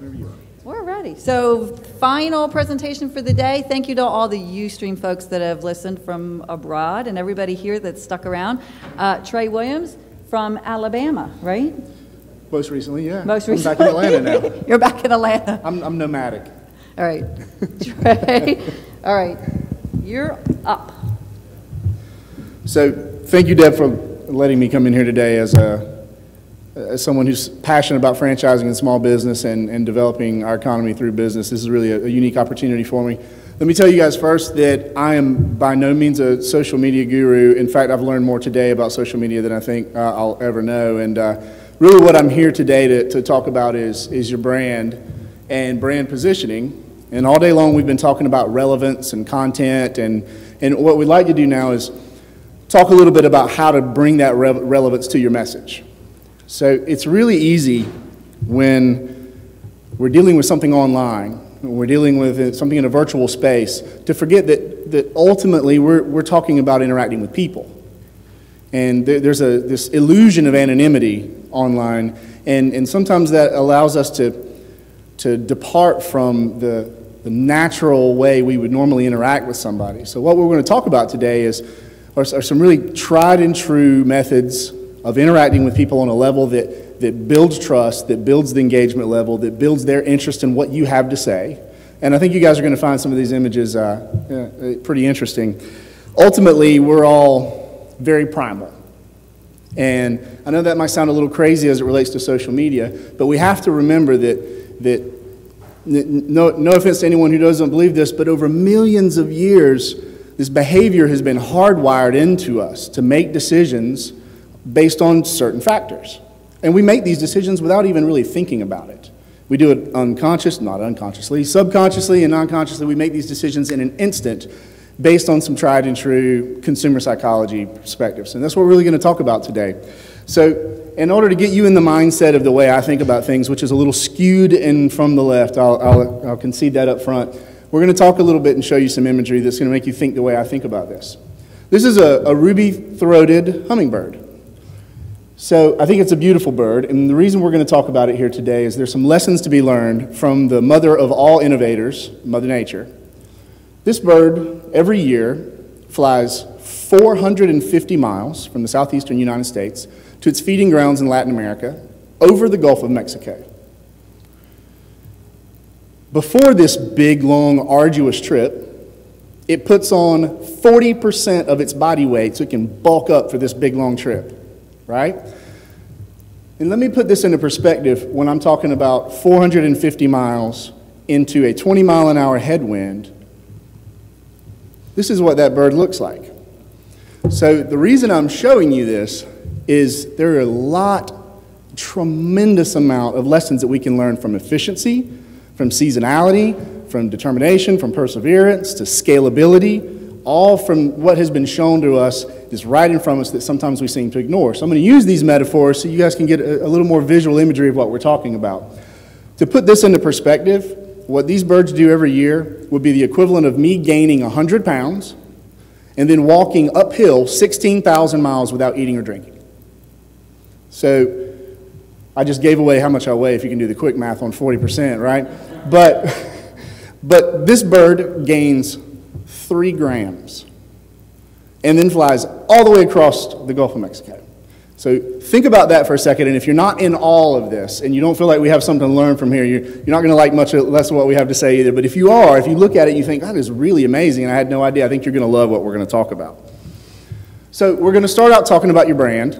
whenever you are. We're ready. So final presentation for the day. Thank you to all the Ustream folks that have listened from abroad and everybody here that's stuck around. Trey Williams from Alabama, right? Most recently, yeah. Most recently. I'm back in Atlanta now. You're back in Atlanta. I'm nomadic. All right. Trey, all right. You're up. So thank you, Deb, for letting me come in here today as someone who's passionate about franchising and small business and developing our economy through business. This is really a unique opportunity for me. Let me tell you guys first that I am by no means a social media guru. In fact, I've learned more today about social media than I think I'll ever know. And really what I'm here today to talk about is your brand and brand positioning. And all day long we've been talking about relevance and content, and what we'd like to do now is talk a little bit about how to bring that relevance to your message. So it's really easy when we're dealing with something online, when we're dealing with something in a virtual space, to forget that ultimately we're talking about interacting with people. And there's this illusion of anonymity online, and sometimes that allows us to depart from the natural way we would normally interact with somebody. So what we're going to talk about today are some really tried and true methods of interacting with people on a level that builds trust, that builds the engagement level, that builds their interest in what you have to say. And I think you guys are going to find some of these images pretty interesting. Ultimately, we're all very primal. And I know that might sound a little crazy as it relates to social media, but we have to remember that no offense to anyone who doesn't believe this, but over millions of years, this behavior has been hardwired into us to make decisions based on certain factors. And we make these decisions without even really thinking about it. We do it not unconsciously, subconsciously and non-consciously. We make these decisions in an instant based on some tried and true consumer psychology perspectives. And that's what we're really going to talk about today. So in order to get you in the mindset of the way I think about things, which is a little skewed and from the left, I'll concede that up front. We're going to talk a little bit and show you some imagery that's going to make you think the way I think about this. This is a ruby-throated hummingbird. So I think it's a beautiful bird, and the reason we're going to talk about it here today is there's some lessons to be learned from the mother of all innovators, Mother Nature. This bird, every year, flies 450 miles from the southeastern United States to its feeding grounds in Latin America over the Gulf of Mexico. Before this big, long, arduous trip, it puts on 40% of its body weight so it can bulk up for this big, long trip. Right? And let me put this into perspective when I'm talking about 450 miles into a 20-mile-an-hour headwind. This is what that bird looks like. So the reason I'm showing you this is there are tremendous amount of lessons that we can learn from efficiency, from seasonality, from determination, from perseverance, to scalability, all from what has been shown to us is right in front of us that sometimes we seem to ignore. So I'm going to use these metaphors so you guys can get a little more visual imagery of what we're talking about. To put this into perspective, what these birds do every year would be the equivalent of me gaining 100 pounds and then walking uphill 16,000 miles without eating or drinking. So I just gave away how much I weigh if you can do the quick math on 40%, right? But this bird gains 3 grams, and then flies all the way across the Gulf of Mexico. So think about that for a second, and if you're not in all of this, and you don't feel like we have something to learn from here, you're not going to like much less of what we have to say either, but if you are, if you look at it, you think, that is really amazing, and I had no idea. I think you're going to love what we're going to talk about. So we're going to start out talking about your brand,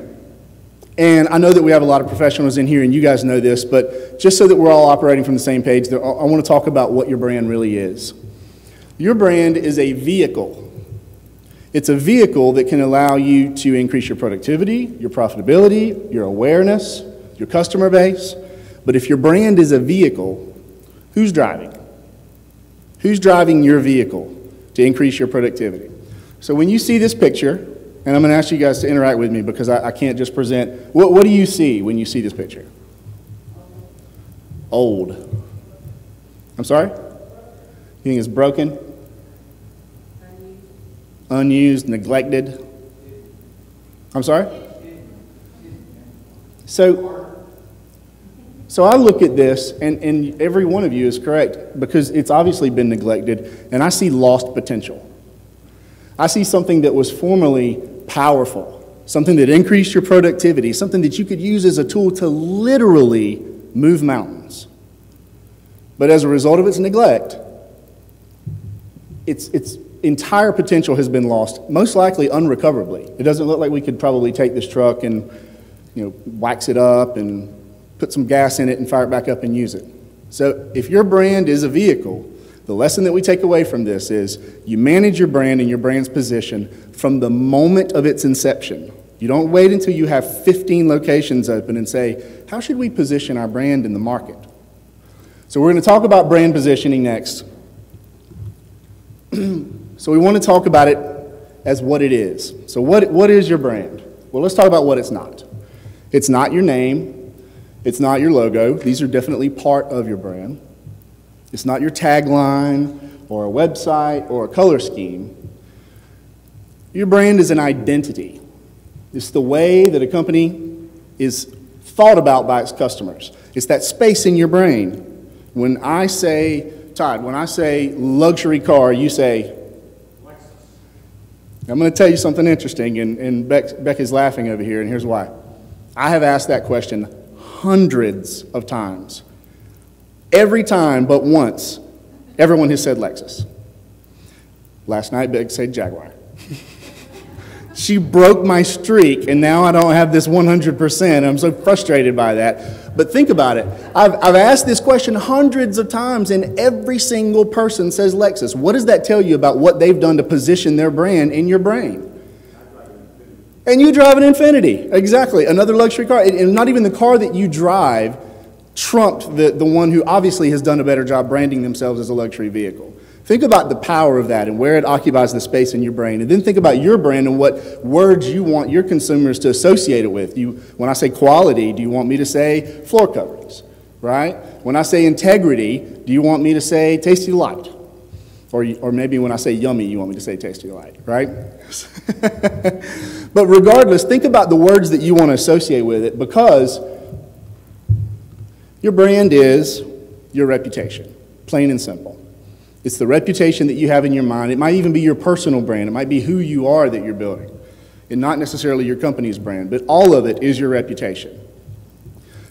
and I know that we have a lot of professionals in here, and you guys know this, but just so that we're all operating from the same page, I want to talk about what your brand really is. Your brand is a vehicle. It's a vehicle that can allow you to increase your productivity, your profitability, your awareness, your customer base. But if your brand is a vehicle, who's driving? Who's driving your vehicle to increase your productivity? So when you see this picture, and I'm going to ask you guys to interact with me because I can't just present. What do you see when you see this picture? Old. I'm sorry? You think it's broken? Unused, neglected. I'm sorry? So So I look at this, and every one of you is correct, because it's obviously been neglected, and I see lost potential. I see something that was formerly powerful, something that increased your productivity, something that you could use as a tool to literally move mountains. But as a result of its neglect, its entire potential has been lost, most likely unrecoverably. It doesn't look like we could probably take this truck and, you know, wax it up and put some gas in it and fire it back up and use it. So if your brand is a vehicle, the lesson that we take away from this is you manage your brand and your brand's position from the moment of its inception. You don't wait until you have 15 locations open and say, how should we position our brand in the market? So we're going to talk about brand positioning next. So we want to talk about it as what it is. So what is your brand? Well, let's talk about what it's not. It's not your name. It's not your logo. These are definitely part of your brand. It's not your tagline or a website or a color scheme. Your brand is an identity. It's the way that a company is thought about by its customers. It's that space in your brain. When I say, Todd, when I say luxury car, you say, I'm going to tell you something interesting, and Beck is laughing over here, and here's why. I have asked that question hundreds of times. Every time but once, everyone has said Lexus. Last night, Big said Jaguar. She broke my streak, and now I don't have this 100%. I'm so frustrated by that. But think about it. I've asked this question hundreds of times, and every single person says Lexus. What does that tell you about what they've done to position their brand in your brain? And you drive an Infiniti, exactly, another luxury car. And not even the car that you drive trumped the one who obviously has done a better job branding themselves as a luxury vehicle. Think about the power of that and where it occupies the space in your brain. And then think about your brand and what words you want your consumers to associate it with. When I say quality, do you want me to say floor coverings, right? When I say integrity, do you want me to say tasty light? Or maybe when I say yummy, you want me to say tasty light, right? But regardless, think about the words that you want to associate with it, because your brand is your reputation, plain and simple. It's the reputation that you have in your mind. It might even be your personal brand. It might be who you are that you're building, and not necessarily your company's brand, but all of it is your reputation.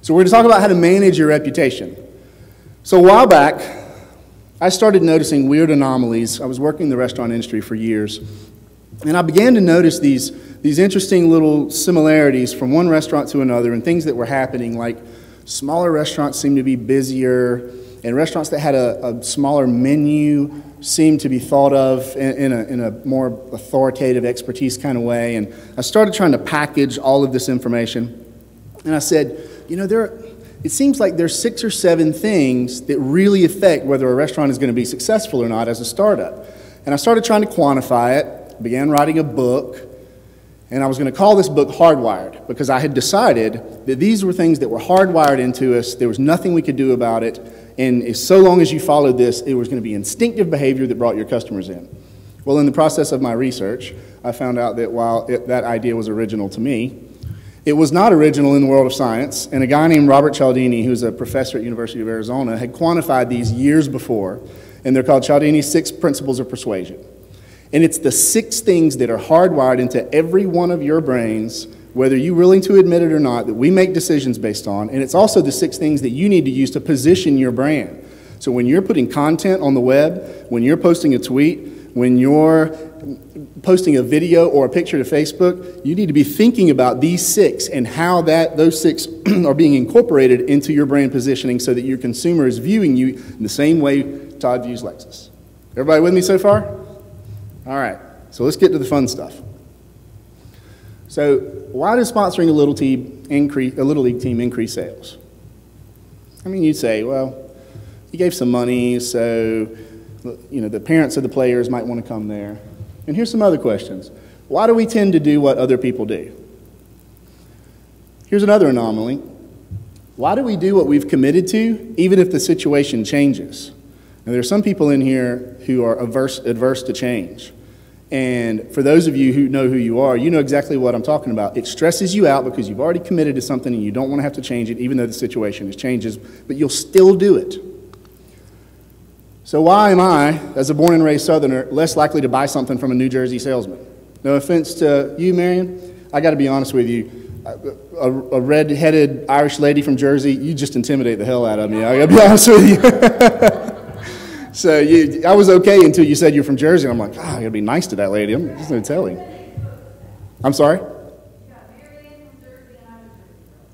So we're going to talk about how to manage your reputation. So a while back, I started noticing weird anomalies. I was working in the restaurant industry for years, and I began to notice these interesting little similarities from one restaurant to another, and things that were happening, like smaller restaurants seemed to be busier, and restaurants that had a smaller menu seemed to be thought of in a more authoritative, expertise kind of way. And I started trying to package all of this information, and I said, you know, it seems like there's 6 or 7 things that really affect whether a restaurant is going to be successful or not as a startup. And I started trying to quantify it, began writing a book, and I was going to call this book Hardwired, because I had decided that these were things that were hardwired into us. There was nothing we could do about it, and so long as you followed this, it was going to be instinctive behavior that brought your customers in. Well, in the process of my research, I found out that while that idea was original to me, it was not original in the world of science, and a guy named Robert Cialdini, who's a professor at University of Arizona, had quantified these years before, and they're called Cialdini's Six Principles of Persuasion. And it's the 6 things that are hardwired into every one of your brains, whether you're willing to admit it or not, that we make decisions based on, and it's also the 6 things that you need to use to position your brand. So when you're putting content on the web, when you're posting a tweet, when you're posting a video or a picture to Facebook, you need to be thinking about these 6 and how those 6 are being incorporated into your brand positioning, so that your consumer is viewing you in the same way Todd views Lexus. Everybody with me so far? All right, so let's get to the fun stuff. So why does sponsoring a Little League team increase sales? I mean, you'd say, well, you gave some money, so you know the parents of the players might want to come there. And here's some other questions. Why do we tend to do what other people do? Here's another anomaly. Why do we do what we've committed to, even if the situation changes? Now, there are some people in here who are averse to change. And for those of you who know who you are, you know exactly what I'm talking about. It stresses you out because you've already committed to something and you don't want to have to change it, even though the situation has changed, but you'll still do it. So why am I, as a born and raised Southerner, less likely to buy something from a New Jersey salesman? No offense to you, Marion. I got to be honest with you. A red-headed Irish lady from Jersey, you just intimidate the hell out of me. I got to be honest with you. So I was okay until you said you're from Jersey. And I'm like, I got to be nice to that lady. I'm just going to tell him. I'm sorry?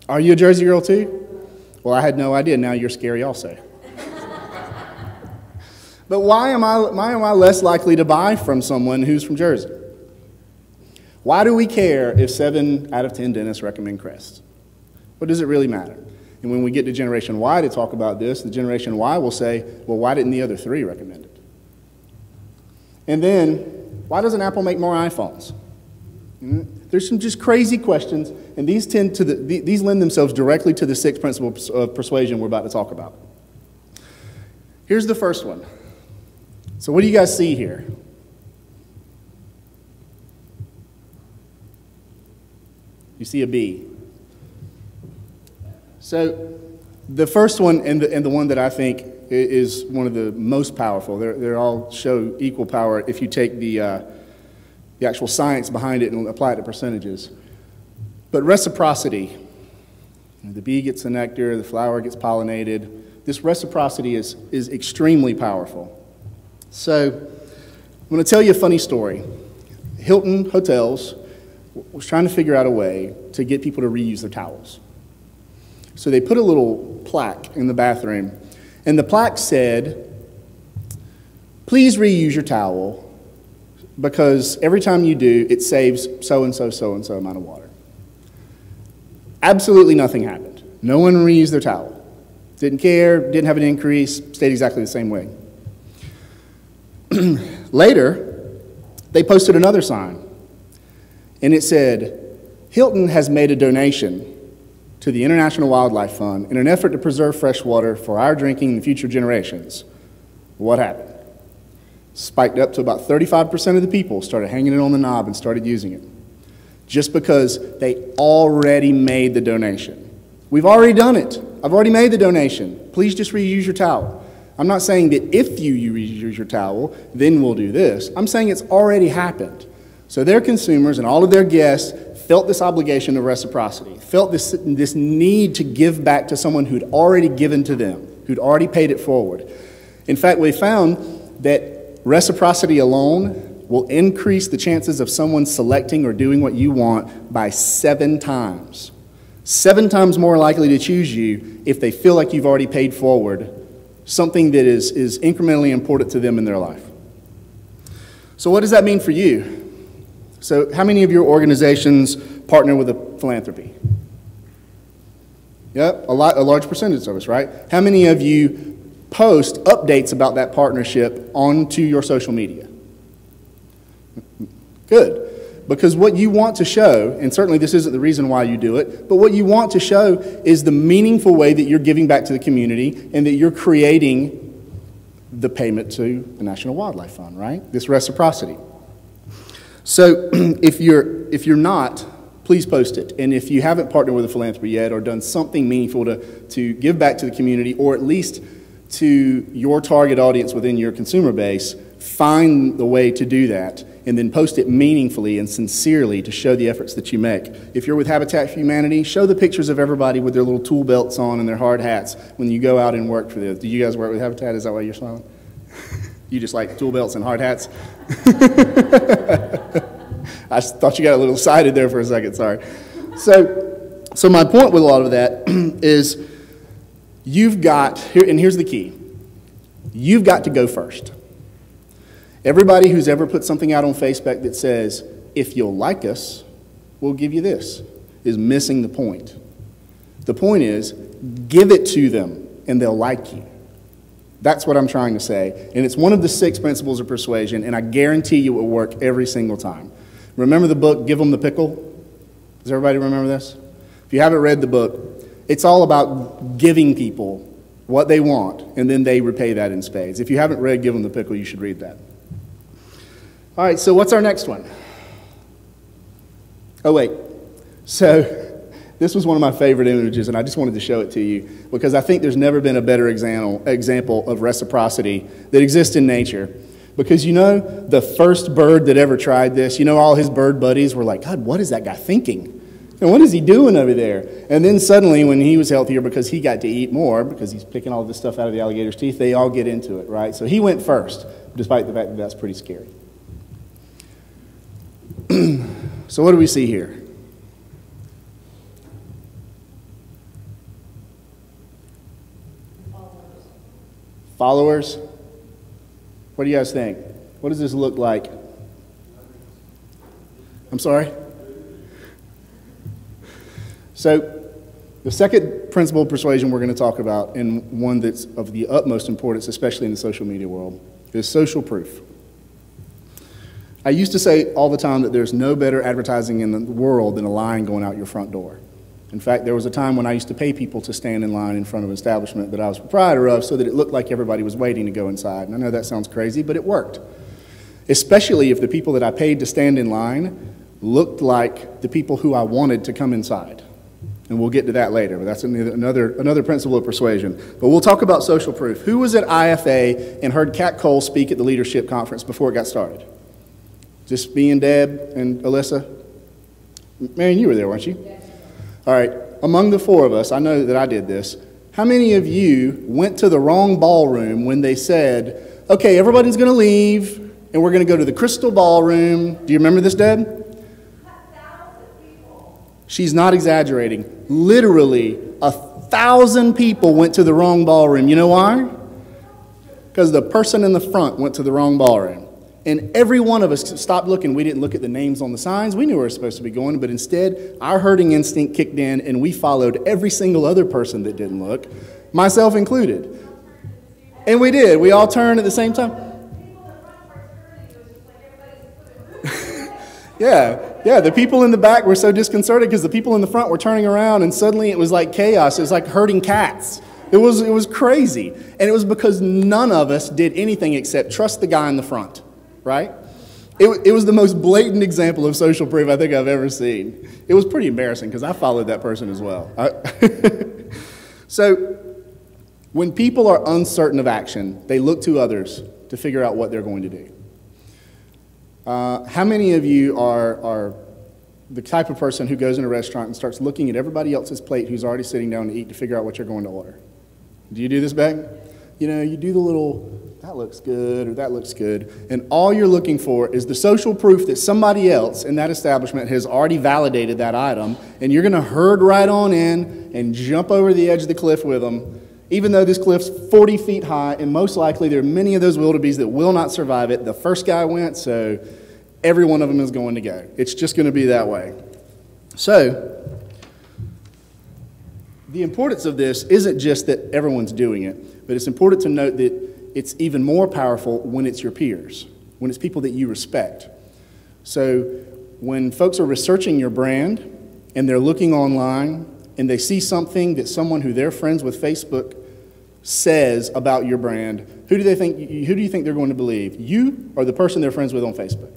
Are you a Jersey girl too? Well, I had no idea. Now you're scary also. But why am I less likely to buy from someone who's from Jersey? Why do we care if 7 out of 10 dentists recommend Crest? What does it really matter? And when we get to Generation Y to talk about this, the Generation Y will say, well, why didn't the other 3 recommend it? And then, why doesn't Apple make more iPhones? There's some just crazy questions, and these tend to these lend themselves directly to the 6 principles of persuasion we're about to talk about. Here's the first one. So what do you guys see here? You see a bee. So the first one, and the one that I think is one of the most powerful, they all show equal power if you take the actual science behind it and apply it to percentages. But reciprocity, the bee gets the nectar, the flower gets pollinated. This reciprocity is extremely powerful. So I'm going to tell you a funny story. Hilton Hotels was trying to figure out a way to get people to reuse their towels. So they put a little plaque in the bathroom, and the plaque said, please reuse your towel, because every time you do, it saves so-and-so amount of water. Absolutely nothing happened. No one reused their towel. Didn't care, didn't have an increase, stayed exactly the same way. Later, they posted another sign, and it said, Hilton has made a donation to the International Wildlife Fund in an effort to preserve fresh water for our drinking and future generations. What happened? Spiked up to about 35% of the people started hanging it on the knob and started using it, just because they already made the donation. We've already done it. I've already made the donation. Please just reuse your towel. I'm not saying that if you reuse your towel, then we'll do this. I'm saying it's already happened. So their consumers and all of their guests felt this obligation of reciprocity, felt this need to give back to someone who'd already given to them, who'd already paid it forward. In fact, we found that reciprocity alone will increase the chances of someone selecting or doing what you want by 7 times. 7 times more likely to choose you if they feel like you've already paid forward something that is incrementally important to them in their life. So what does that mean for you? So how many of your organizations partner with a philanthropy? Yep, a large percentage of us, right? How many of you post updates about that partnership onto your social media? Good, because what you want to show, and certainly this isn't the reason why you do it, but what you want to show is the meaningful way that you're giving back to the community and that you're creating the payment to the National Wildlife Fund, right? This reciprocity. So if you're not, please post it. And if you haven't partnered with a philanthropy yet or done something meaningful to give back to the community or at least to your target audience within your consumer base, find the way to do that and then post it meaningfully and sincerely to show the efforts that you make. If you're with Habitat for Humanity, show the pictures of everybody with their little tool belts on and their hard hats when you go out and work for them. Do you guys work with Habitat? Is that why you're smiling? You just like tool belts and hard hats? I thought you got a little excited there for a second, sorry. So my point with a lot of that is you've got, and here's the key, you've got to go first. Everybody who's ever put something out on Facebook that says, if you'll like us, we'll give you this, is missing the point. The point is, give it to them and they'll like you. That's what I'm trying to say. And it's one of the 6 principles of persuasion, and I guarantee you it will work every single time. Remember the book, Give Them the Pickle? Does everybody remember this? If you haven't read the book, it's all about giving people what they want, and then they repay that in spades. If you haven't read Give Them the Pickle, you should read that. All right, so what's our next one? Oh, wait. So this was one of my favorite images, and I just wanted to show it to you because I think there's never been a better example of reciprocity that exists in nature. Because, you know, the first bird that ever tried this, you know, all his bird buddies were like, God, what is that guy thinking? And what is he doing over there? And then suddenly, when he was healthier because he got to eat more, because he's picking all this stuff out of the alligator's teeth, they all get into it, right? So he went first, despite the fact that that's pretty scary. So what do we see here? Followers? What do you guys think? What does this look like? I'm sorry? So the second principle of persuasion we're going to talk about, and one that's of the utmost importance, especially in the social media world, is social proof. I used to say all the time that there's no better advertising in the world than a line going out your front door. In fact, there was a time when I used to pay people to stand in line in front of an establishment that I was proprietor of so that it looked like everybody was waiting to go inside. And I know that sounds crazy, but it worked. Especially if the people that I paid to stand in line looked like the people who I wanted to come inside. And we'll get to that later, but that's another principle of persuasion. But we'll talk about social proof. Who was at IFA and heard Kat Cole speak at the leadership conference before it got started? Just me and Deb and Alyssa? Marion, you were there, weren't you? Yeah. All right, among the four of us, I know that I did this. How many of you went to the wrong ballroom when they said, okay, everybody's going to leave, and we're going to go to the Crystal Ballroom? Do you remember this, Deb? 1,000 people. She's not exaggerating. Literally, 1,000 people went to the wrong ballroom. You know why? Because the person in the front went to the wrong ballroom. And every one of us stopped looking. We didn't look at the names on the signs. We knew where we were supposed to be going, but instead, our herding instinct kicked in, and we followed every single other person that didn't look, myself included. And we did. We all turned at the same time. Yeah, the people in the back were so disconcerted because the people in the front were turning around, and suddenly it was like chaos. It was like herding cats. It was crazy. And it was because none of us did anything except trust the guy in the front. Right? It was the most blatant example of social proof I think I've ever seen. It was pretty embarrassing because I followed that person as well. So when people are uncertain of action, they look to others to figure out what they're going to do. How many of you are the type of person who goes in a restaurant and starts looking at everybody else's plate who's already sitting down to eat to figure out what you're going to order? Do you do this, Beck? You know, you do the little, that looks good, or that looks good, and all you're looking for is the social proof that somebody else in that establishment has already validated that item, and you're going to herd right on in and jump over the edge of the cliff with them, even though this cliff's 40 feet high, and most likely there are many of those wildebeest that will not survive it. The first guy went, so every one of them is going to go. It's just going to be that way. So the importance of this isn't just that everyone's doing it, but it's important to note that it's even more powerful when it's your peers, when it's people that you respect. So when folks are researching your brand and they're looking online and they see something that someone who they're friends with Facebook says about your brand, who do you think they're going to believe? You or the person they're friends with on Facebook?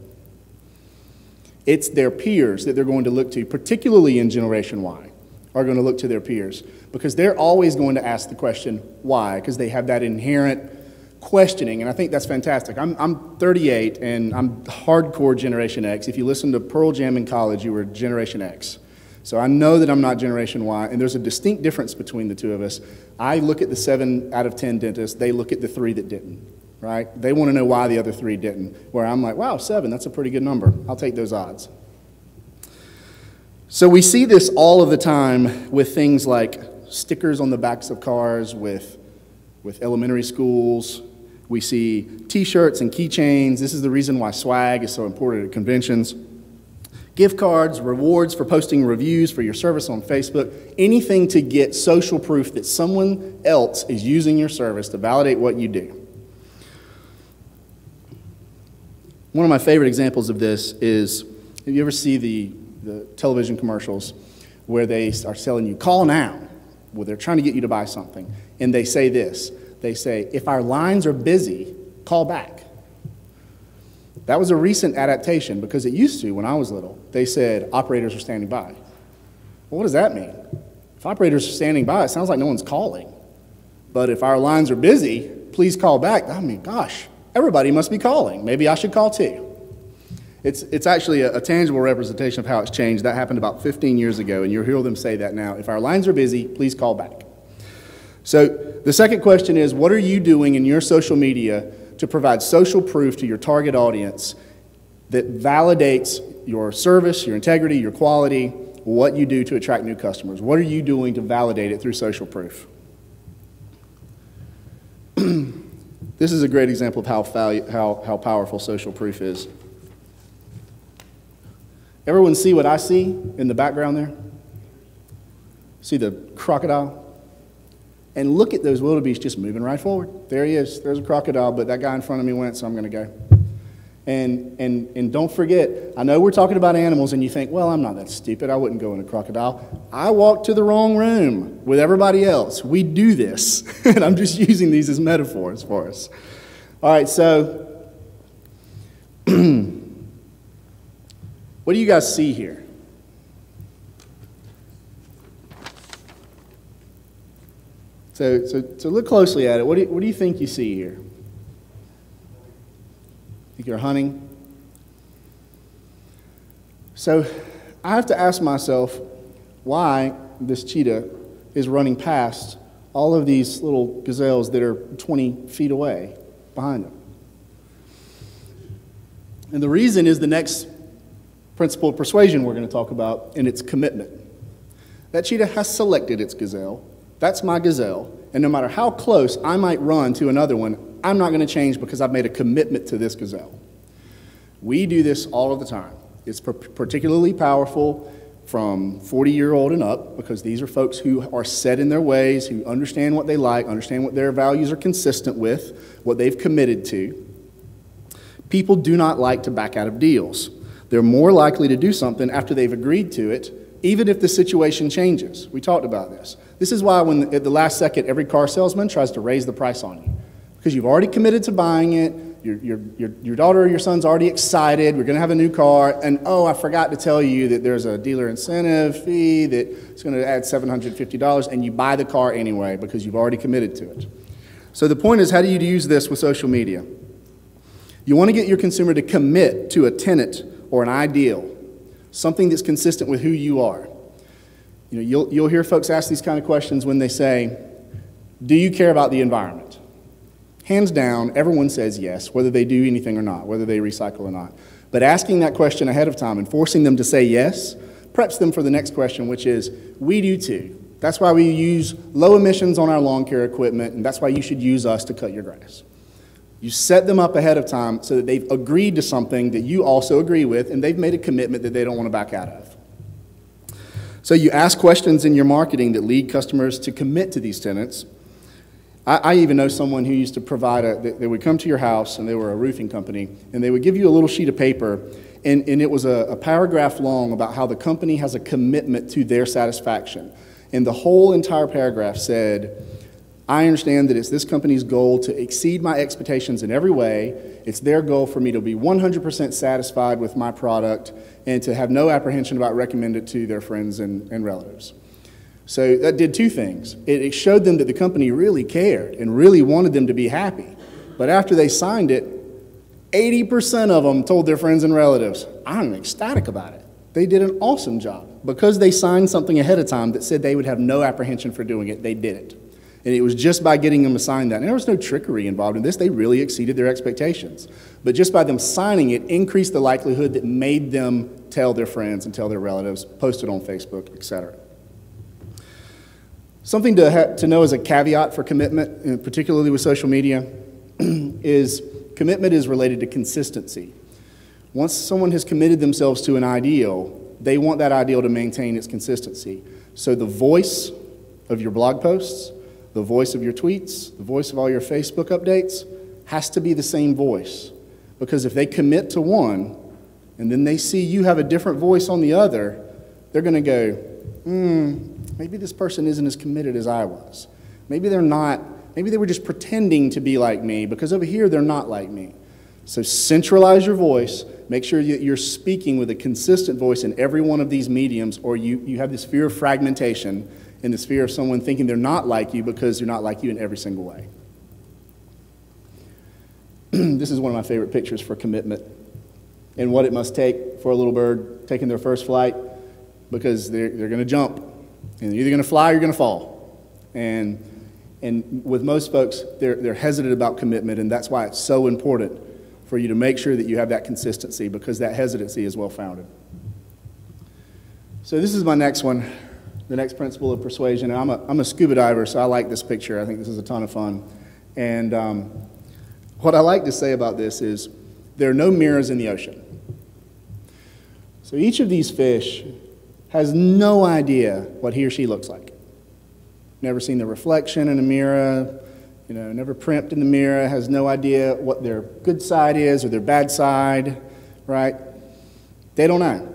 It's their peers that they're going to look to, particularly in Generation Y, are going to look to their peers because they're always going to ask the question, why? Because they have that inherent questioning, and I think that's fantastic. I'm 38, and I'm hardcore Generation X. If you listen to Pearl Jam in college, you were Generation X. So I know that I'm not Generation Y, and there's a distinct difference between the two of us. I look at the 7 out of 10 dentists. They look at the 3 that didn't, right? They want to know why the other 3 didn't, where I'm like, wow, 7, that's a pretty good number. I'll take those odds. So we see this all of the time with things like stickers on the backs of cars, with elementary schools. We see T-shirts and keychains. This is the reason why swag is so important at conventions. Gift cards, rewards for posting reviews for your service on Facebook, anything to get social proof that someone else is using your service to validate what you do. One of my favorite examples of this is, have you ever seen the television commercials where they are selling you, call now, where they're trying to get you to buy something, and they say this. They say, if our lines are busy, call back. That was a recent adaptation, because it used to, when I was little, they said operators are standing by. Well, what does that mean? If operators are standing by, it sounds like no one's calling. But if our lines are busy, please call back. I mean, gosh, everybody must be calling. Maybe I should call too. It's actually a tangible representation of how it's changed. That happened about 15 years ago, and you'll hear them say that now. If our lines are busy, please call back. So the second question is, what are you doing in your social media to provide social proof to your target audience that validates your service, your integrity, your quality, what you do to attract new customers? What are you doing to validate it through social proof? This is a great example of how powerful social proof is. Everyone see what I see in the background there? See the crocodile? And look at those wildebeest just moving right forward. There he is. There's a crocodile, but that guy in front of me went, so I'm going to go. And don't forget, I know we're talking about animals, and you think, well, I'm not that stupid. I wouldn't go in a crocodile. I walked to the wrong room with everybody else. We do this, and I'm just using these as metaphors for us. All right, so what do you guys see here? So look closely at it. What do you think you see here? Think you're hunting? So I have to ask myself why this cheetah is running past all of these little gazelles that are 20 feet away behind them. And the reason is the next principle of persuasion we're going to talk about, and it's commitment. That cheetah has selected its gazelle. That's my gazelle, and no matter how close I might run to another one, I'm not going to change because I've made a commitment to this gazelle. We do this all of the time. It's particularly powerful from 40-year-old and up, because these are folks who are set in their ways, who understand what they like, understand what their values are consistent with, what they've committed to. People do not like to back out of deals. They're more likely to do something after they've agreed to it, even if the situation changes. We talked about this. This is why when at the last second, every car salesman tries to raise the price on you, because you've already committed to buying it, your daughter or your son's already excited, we're gonna have a new car, and oh, I forgot to tell you that there's a dealer incentive fee that's gonna add $750, and you buy the car anyway because you've already committed to it. So the point is, how do you use this with social media? You wanna get your consumer to commit to a tenet or an ideal, something that's consistent with who you are. You know, you'll hear folks ask these kind of questions when they say, do you care about the environment? Hands down, everyone says yes, whether they do anything or not, whether they recycle or not. But asking that question ahead of time and forcing them to say yes preps them for the next question, which is, we do too. That's why we use low emissions on our lawn care equipment, and that's why you should use us to cut your grass. You set them up ahead of time so that they've agreed to something that you also agree with, and they've made a commitment that they don't want to back out of. So you ask questions in your marketing that lead customers to commit to these tenants. I even know someone who used to provide they would come to your house, and they were a roofing company, and they would give you a little sheet of paper, and it was a paragraph long about how the company has a commitment to their satisfaction. And the whole entire paragraph said, I understand that it's this company's goal to exceed my expectations in every way. It's their goal for me to be 100% satisfied with my product and to have no apprehension about recommending it to their friends and relatives. So that did two things. It showed them that the company really cared and really wanted them to be happy. But after they signed it, 80% of them told their friends and relatives, I'm ecstatic about it. They did an awesome job. Because they signed something ahead of time that said they would have no apprehension for doing it, they did it. And it was just by getting them to sign that. And there was no trickery involved in this. They really exceeded their expectations. But just by them signing it increased the likelihood that made them tell their friends and tell their relatives, post it on Facebook, et cetera. Something to know as a caveat for commitment, and particularly with social media, is commitment is related to consistency. Once someone has committed themselves to an ideal, they want that ideal to maintain its consistency. So the voice of your blog posts, the voice of your tweets, the voice of all your Facebook updates has to be the same voice. Because if they commit to one and then they see you have a different voice on the other, they're going to go, maybe this person isn't as committed as I was. Maybe they were just pretending to be like me because over here they're not like me. So centralize your voice. Make sure you're speaking with a consistent voice in every one of these mediums, or you have this fear of fragmentation and this fear of someone thinking they're not like you because you're not like you in every single way. This is one of my favorite pictures for commitment and what it must take for a little bird taking their first flight, because they're going to jump. And you're either going to fly or you're going to fall. And with most folks, they're hesitant about commitment, and that's why it's so important for you to make sure that you have that consistency, because that hesitancy is well-founded. So this is my next one, the next principle of persuasion. And I'm a scuba diver, so I like this picture. I think this is a ton of fun. And what I like to say about this is there are no mirrors in the ocean. So each of these fish has no idea what he or she looks like. Never seen the reflection in a mirror, you know, never primped in the mirror, has no idea what their good side is or their bad side, right? They don't know.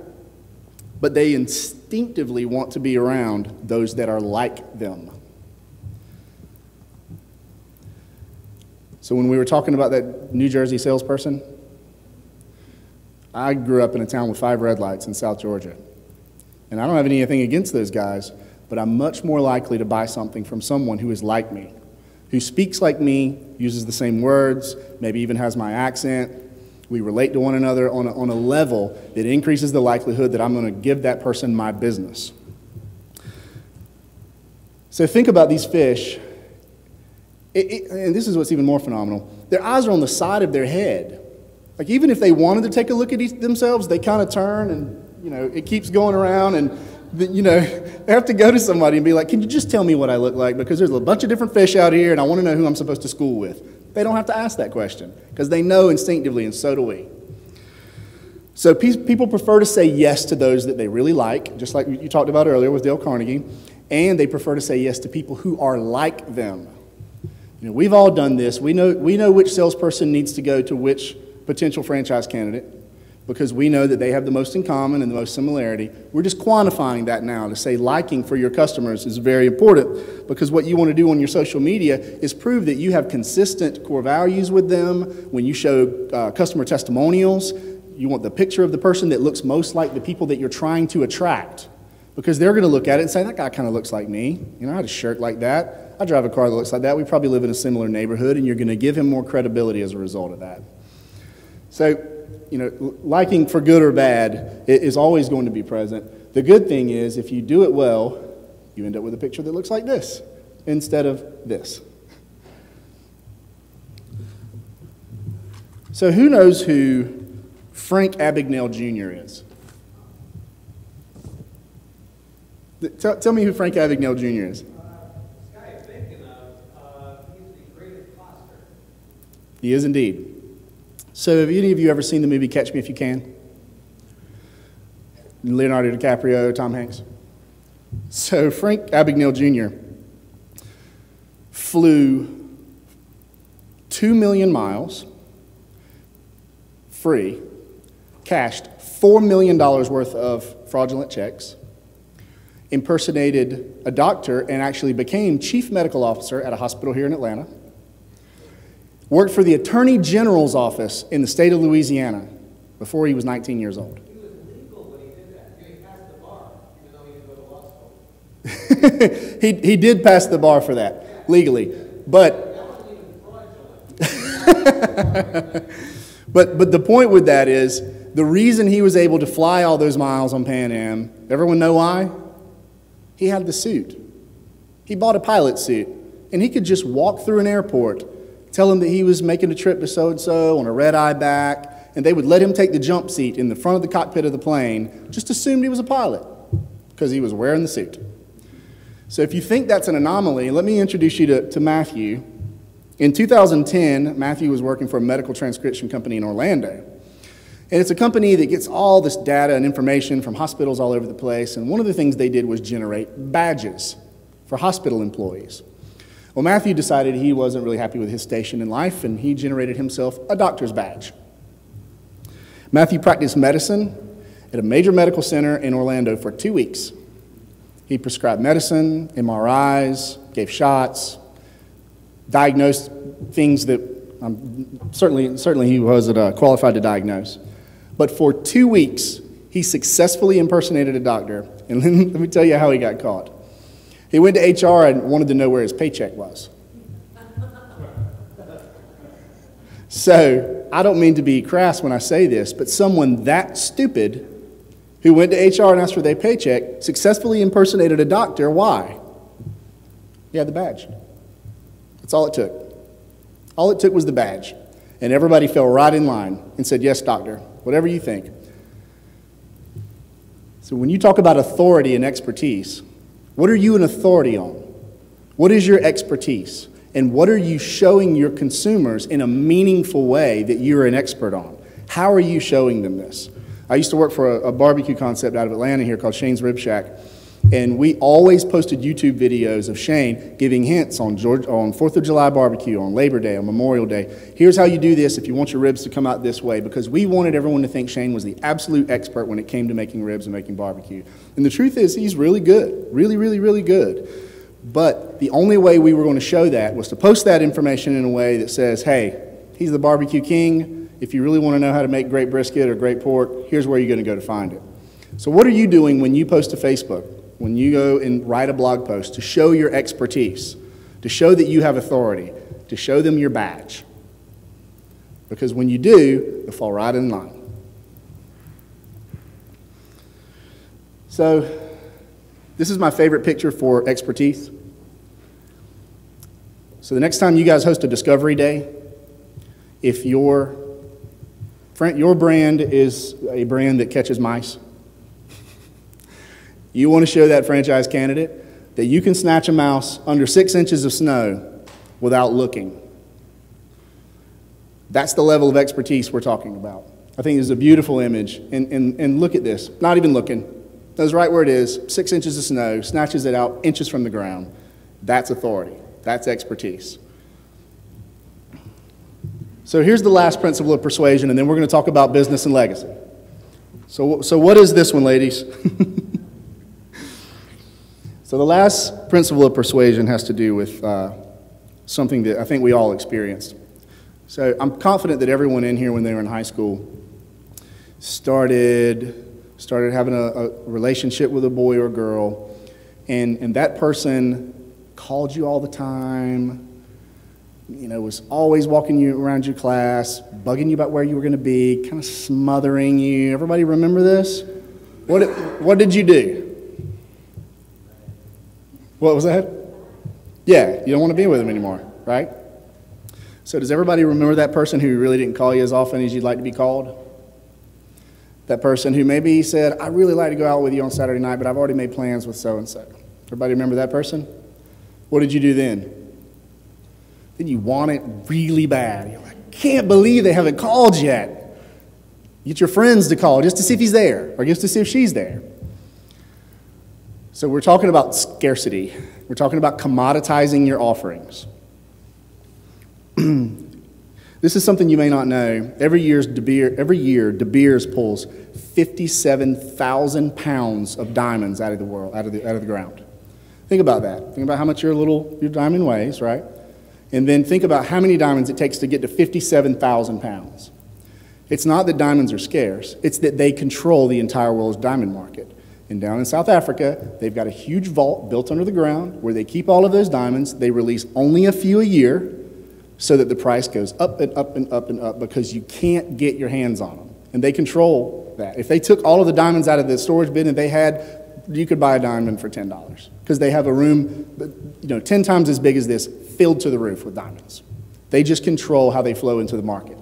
But they instinctively want to be around those that are like them. So when we were talking about that New Jersey salesperson, I grew up in a town with 5 red lights in South Georgia. And I don't have anything against those guys, but I'm much more likely to buy something from someone who is like me, who speaks like me, uses the same words, maybe even has my accent. We relate to one another on a level that increases the likelihood that I'm going to give that person my business. So think about these fish, and this is what's even more phenomenal. Their eyes are on the side of their head. Like, even if they wanted to take a look at themselves, they kind of turn, and you know, it keeps going around, and you know, they have to go to somebody and be like, can you just tell me what I look like? Because there's a bunch of different fish out here, and I want to know who I'm supposed to school with. They don't have to ask that question, because they know instinctively, and so do we. So people prefer to say yes to those that they really like, just like you talked about earlier with Dale Carnegie, and they prefer to say yes to people who are like them. You know, we've all done this. We know which salesperson needs to go to which potential franchise candidate, because we know that they have the most in common and the most similarity. We're just quantifying that now to say liking for your customers is very important, because what you want to do on your social media is prove that you have consistent core values with them. When you show customer testimonials, you want the picture of the person that looks most like the people that you're trying to attract, because they're going to look at it and say, that guy kind of looks like me. You know, I had a shirt like that. I drive a car that looks like that. We probably live in a similar neighborhood, and you're going to give him more credibility as a result of that. So, you know, liking for good or bad is always going to be present. The good thing is, if you do it well, you end up with a picture that looks like this instead of this. So who knows who Frank Abagnale Jr. is? Tell me who Frank Abagnale Jr. is. This guy I'm thinking of, he's the greatest imposter. He is indeed. So have any of you ever seen the movie Catch Me If You Can? Leonardo DiCaprio, Tom Hanks. So Frank Abagnale Jr. flew 2 million miles free, cashed $4 million worth of fraudulent checks, impersonated a doctor, and actually became chief medical officer at a hospital here in Atlanta. Worked for the Attorney General's office in the state of Louisiana before he was 19 years old. He was legal when he did that. He passed the bar, even though he didn't go to law school. He did pass the bar for that, yeah, legally. But that wasn't even fraudulent. but the point with that is, the reason he was able to fly all those miles on Pan Am, everyone know why? He had the suit. He bought a pilot suit, and he could just walk through an airport, tell him that he was making a trip to so-and-so on a red-eye back, and they would let him take the jump seat in the front of the cockpit of the plane, just assumed he was a pilot because he was wearing the suit. So if you think that's an anomaly, let me introduce you to Matthew. In 2010, Matthew was working for a medical transcription company in Orlando. And it's a company that gets all this data and information from hospitals all over the place, and one of the things they did was generate badges for hospital employees. Well, Matthew decided he wasn't really happy with his station in life, and he generated himself a doctor's badge. Matthew practiced medicine at a major medical center in Orlando for 2 weeks. He prescribed medicine, MRIs, gave shots, diagnosed things that Certainly he was qualified to diagnose. But for 2 weeks, he successfully impersonated a doctor. And then let me tell you how he got caught. He went to HR and wanted to know where his paycheck was. So I don't mean to be crass when I say this, but someone that stupid who went to HR and asked for their paycheck successfully impersonated a doctor. Why? He had the badge. That's all it took. All it took was the badge. And everybody fell right in line and said, yes, doctor, whatever you think. So when you talk about authority and expertise, what are you an authority on? What is your expertise? And what are you showing your consumers in a meaningful way that you're an expert on? How are you showing them this? I used to work for a barbecue concept out of Atlanta here called Shane's Rib Shack. And we always posted YouTube videos of Shane giving hints on 4th of July barbecue, on Labor Day, on Memorial Day. Here's how you do this if you want your ribs to come out this way, because we wanted everyone to think Shane was the absolute expert when it came to making ribs and making barbecue. And the truth is he's really good, really, really, really good. But the only way we were going to show that was to post that information in a way that says, hey, he's the barbecue king. If you really want to know how to make great brisket or great pork, here's where you're going to go to find it. So what are you doing when you post to Facebook? When you go and write a blog post to show your expertise, to show that you have authority, to show them your badge. Because when you do, you'll fall right in line. So this is my favorite picture for expertise. So the next time you guys host a Discovery Day, if your brand is a brand that catches mice, you want to show that franchise candidate that you can snatch a mouse under 6 inches of snow without looking. That's the level of expertise we're talking about. I think this is a beautiful image. And look at this. Not even looking. Knows right where it is. 6 inches of snow. Snatches it out inches from the ground. That's authority. That's expertise. So here's the last principle of persuasion, and then we're going to talk about business and legacy. So what is this one, ladies? So the last principle of persuasion has to do with something that I think we all experienced. So I'm confident that everyone in here when they were in high school started having a relationship with a boy or girl, and that person called you all the time, you know, was always walking you around your class, bugging you about where you were going to be, kind of smothering you. Everybody remember this? What did you do? What was that? Yeah, you don't want to be with them anymore, right? So does everybody remember that person who really didn't call you as often as you'd like to be called? That person who maybe said, I really like to go out with you on Saturday night, but I've already made plans with so-and-so. Everybody remember that person? What did you do then? Then you want it really bad. You're like, I can't believe they haven't called yet. Get your friends to call just to see if he's there or just to see if she's there. So we're talking about scarcity. We're talking about commoditizing your offerings. This is something you may not know. Every year, De Beers pulls 57,000 pounds of diamonds out of the ground. Think about that. Think about how much your diamond weighs, right? And then think about how many diamonds it takes to get to 57,000 pounds. It's not that diamonds are scarce. It's that they control the entire world's diamond market. And down in South Africa, they've got a huge vault built under the ground where they keep all of those diamonds. They release only a few a year so that the price goes up and up and up and up because you can't get your hands on them. And they control that. If they took all of the diamonds out of the storage bin that they had, you could buy a diamond for $10 because they have a room, you know, 10 times as big as this filled to the roof with diamonds. They just control how they flow into the market.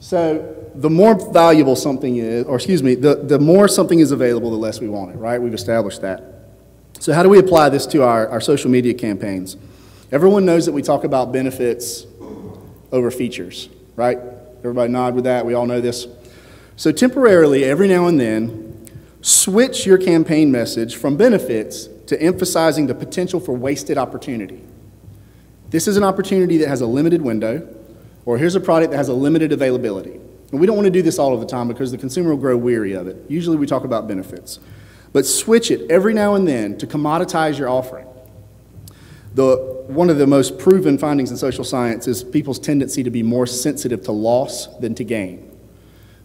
So the more valuable something is, or excuse me, the more something is available, the less we want it, right? We've established that. So how do we apply this to our social media campaigns? Everyone knows that we talk about benefits over features, right? Everybody nod with that. We all know this. So temporarily, every now and then, switch your campaign message from benefits to emphasizing the potential for wasted opportunity. This is an opportunity that has a limited window, or here's a product that has a limited availability. And we don't want to do this all of the time because the consumer will grow weary of it. Usually we talk about benefits. But switch it every now and then to commoditize your offering. One of the most proven findings in social science is people's tendency to be more sensitive to loss than to gain.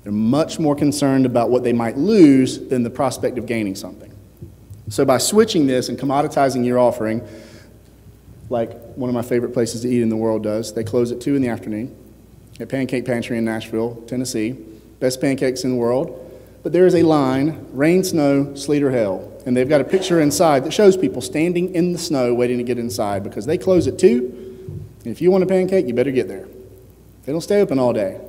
They're much more concerned about what they might lose than the prospect of gaining something. So by switching this and commoditizing your offering, like one of my favorite places to eat in the world does, they close at 2 in the afternoon at Pancake Pantry in Nashville, Tennessee. Best pancakes in the world. But there is a line, rain, snow, sleet, or hail. And they've got a picture inside that shows people standing in the snow waiting to get inside because they close at 2. And if you want a pancake, you better get there. They don't stay open all day.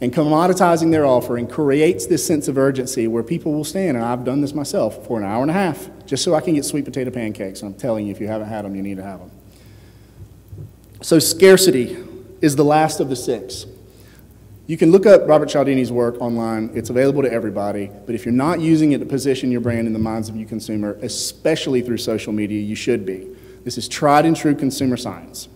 And commoditizing their offering creates this sense of urgency where people will stand, and I've done this myself, for an hour and a half just so I can get sweet potato pancakes. I'm telling you, if you haven't had them, you need to have them. So scarcity is the last of the 6. You can look up Robert Cialdini's work online. It's available to everybody. But if you're not using it to position your brand in the minds of your consumer, especially through social media, you should be. This is tried and true consumer science.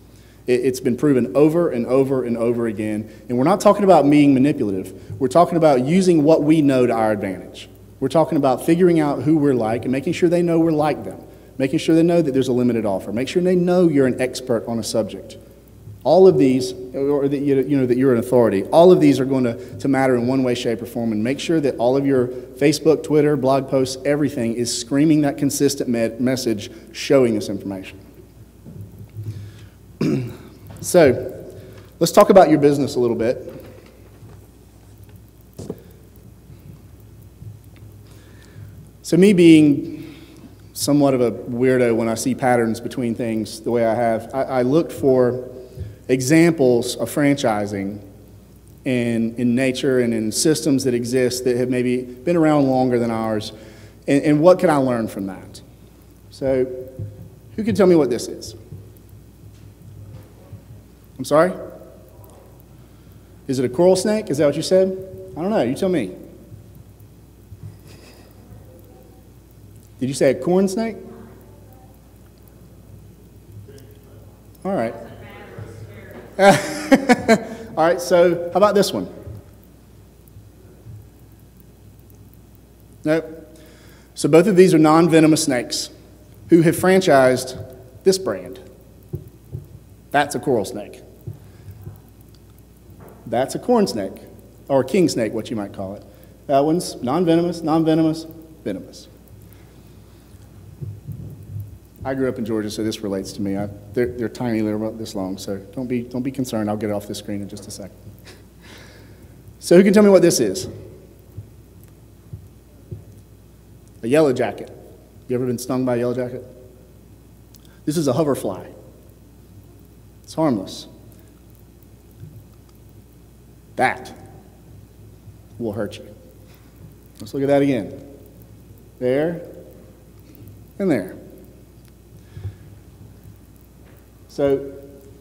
It's been proven over and over and over again. And we're not talking about being manipulative. We're talking about using what we know to our advantage. We're talking about figuring out who we're like and making sure they know we're like them, making sure they know that there's a limited offer, make sure they know you're an expert on a subject. All of these, or that, you know, that you're an authority, all of these are going to matter in one way, shape, or form, and make sure that all of your Facebook, Twitter, blog posts, everything is screaming that consistent message showing this information. So, let's talk about your business a little bit. So me being somewhat of a weirdo when I see patterns between things the way I have, I looked for examples of franchising in nature and in systems that exist that have maybe been around longer than ours, and what can I learn from that? So who can tell me what this is? I'm sorry? Is it a coral snake? Is that what you said? I don't know. You tell me. Did you say a corn snake? All right. All right, so how about this one? Nope. So both of these are non-venomous snakes who have franchised this brand. That's a coral snake. That's a corn snake, or king snake, what you might call it. That one's non-venomous, non-venomous, venomous. I grew up in Georgia, so this relates to me. They're tiny, they're about this long, so don't be concerned. I'll get it off the screen in just a second. So who can tell me what this is? A yellow jacket. You ever been stung by a yellow jacket? This is a hoverfly. It's harmless. That will hurt you. Let's look at that again. There and there. So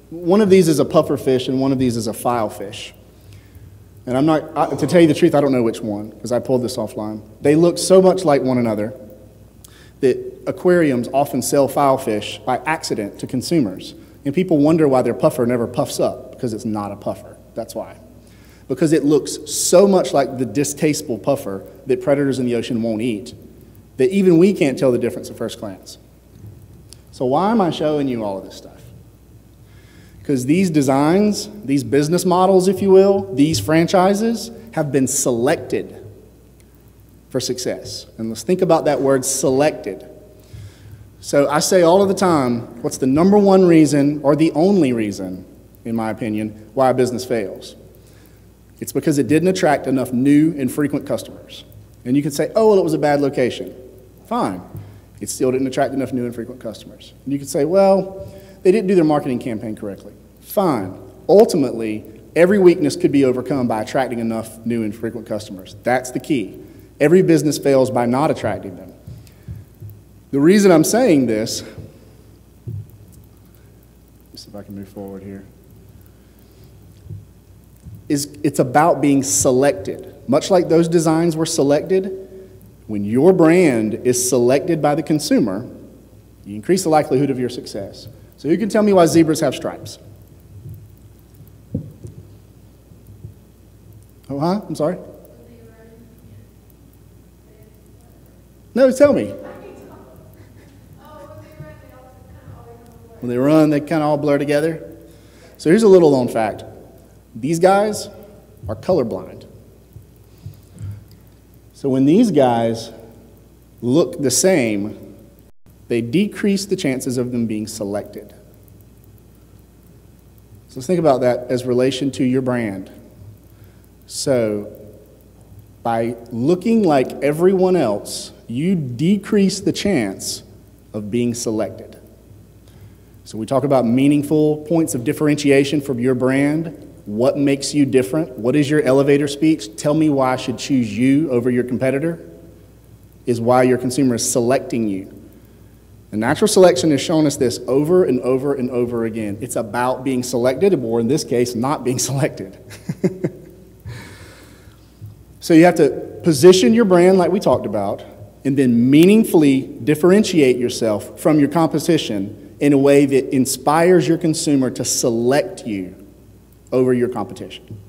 one of these is a puffer fish and one of these is a file fish. And I'm not, to tell you the truth, I don't know which one because I pulled this offline. They look so much like one another that aquariums often sell file fish by accident to consumers. And people wonder why their puffer never puffs up, because it's not a puffer. That's why. Because it looks so much like the distasteful puffer that predators in the ocean won't eat that even we can't tell the difference at first glance. So why am I showing you all of this stuff? Because these designs, these business models, if you will, these franchises have been selected for success. And let's think about that word selected. So I say all of the time, what's the number one reason, or the only reason, in my opinion, why a business fails? It's because it didn't attract enough new and frequent customers. And you can say, oh, well, it was a bad location. Fine. It still didn't attract enough new and frequent customers. And you can say, well, they didn't do their marketing campaign correctly. Fine. Ultimately, every weakness could be overcome by attracting enough new and frequent customers. That's the key. Every business fails by not attracting them. The reason I'm saying this, let's see if I can move forward here, is it's about being selected. Much like those designs were selected, when your brand is selected by the consumer, you increase the likelihood of your success. So who can tell me why zebras have stripes? Oh, huh? I'm sorry? No, tell me. When they run, they kind of all blur together. So here's a little known fact. These guys are colorblind. So when these guys look the same, they decrease the chances of them being selected. So let's think about that as relation to your brand. So by looking like everyone else, you decrease the chance of being selected. So we talk about meaningful points of differentiation from your brand. What makes you different? What is your elevator speech? Tell me why I should choose you over your competitor is why your consumer is selecting you. And natural selection has shown us this over and over and over again. It's about being selected, or in this case, not being selected. So you have to position your brand like we talked about, and then meaningfully differentiate yourself from your competition in a way that inspires your consumer to select you over your competition.